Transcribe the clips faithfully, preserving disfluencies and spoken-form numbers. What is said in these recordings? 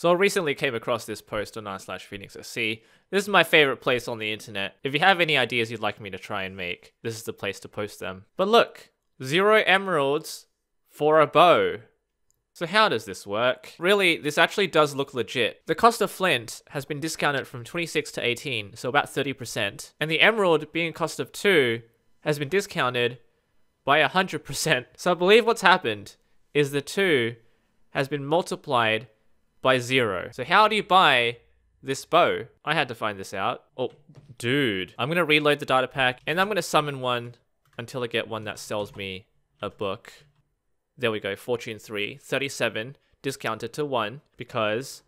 So I recently came across this post on r slash PhoenixSC. This is my favorite place on the internet. If you have any ideas you'd like me to try and make, this is the place to post them. But look, zero emeralds for a bow. So how does this work? Really, this actually does look legit. The cost of flint has been discounted from twenty-six to eighteen, so about thirty percent. And the emerald, being a cost of two, has been discounted by one hundred percent. So I believe what's happened is the two has been multiplied by zero. So how do you buy this bow? I had to find this out. Oh, dude. I'm gonna reload the data pack and I'm gonna summon one until I get one that sells me a book. There we go, Fortune three, thirty-seven, discounted to one because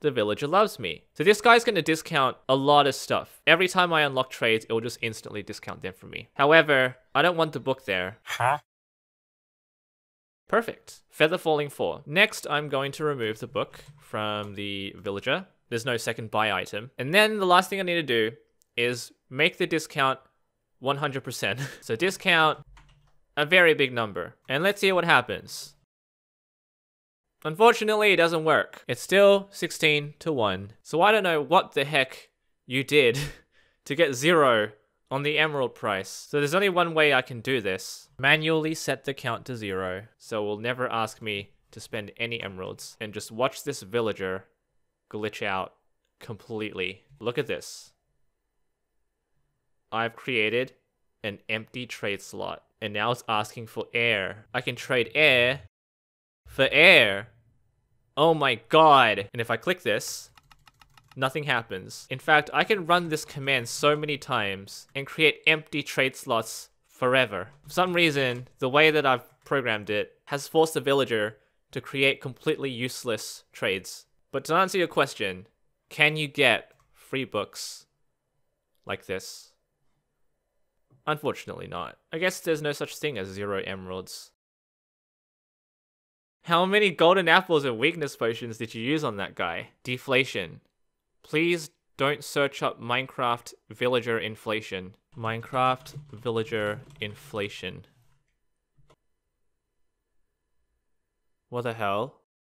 the villager loves me. So this guy's gonna discount a lot of stuff. Every time I unlock trades, it'll just instantly discount them for me. However, I don't want the book there. Huh? Perfect. Feather Falling four. Next, I'm going to remove the book from the villager. There's no second buy item. And then the last thing I need to do is make the discount one hundred percent. So discount a very big number. And let's see what happens. Unfortunately, it doesn't work. It's still sixteen to one. So I don't know what the heck you did to get zero on the emerald price. So there's only one way I can do this. Manually set the count to zero. So it will never ask me to spend any emeralds. And just watch this villager glitch out completely. Look at this. I've created an empty trade slot. And now it's asking for air. I can trade air for air. Oh my god. And if I click this, nothing happens. In fact, I can run this command so many times and create empty trade slots forever. For some reason, the way that I've programmed it has forced the villager to create completely useless trades. But to answer your question, can you get free books like this? Unfortunately not. I guess there's no such thing as zero emeralds. How many golden apples and weakness potions did you use on that guy? Deflation. Please don't search up Minecraft villager inflation. Minecraft villager inflation. What the hell?